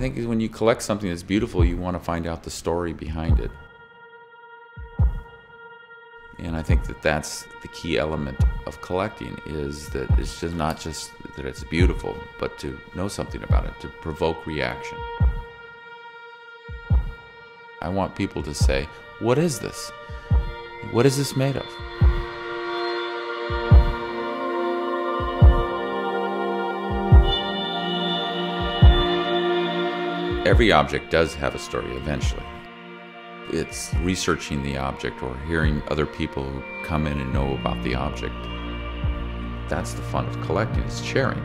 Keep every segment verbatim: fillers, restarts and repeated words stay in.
think when you collect something that's beautiful, you want to find out the story behind it. And I think that that's the key element of collecting, is that it's just not just that it's beautiful, but to know something about it, to provoke reaction. I want people to say, what is this? What is this made of? Every object does have a story eventually. It's researching the object or hearing other people who come in and know about the object. That's the fun of collecting, it's sharing.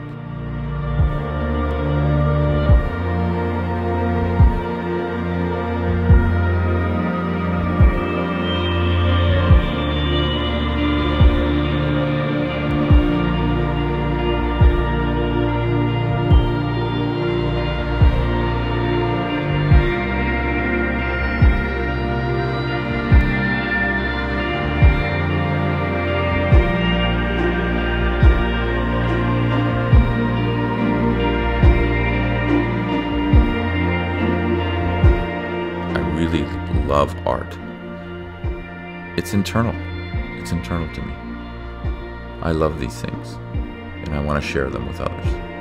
Love art. It's internal. It's internal to me. I love these things, and I want to share them with others.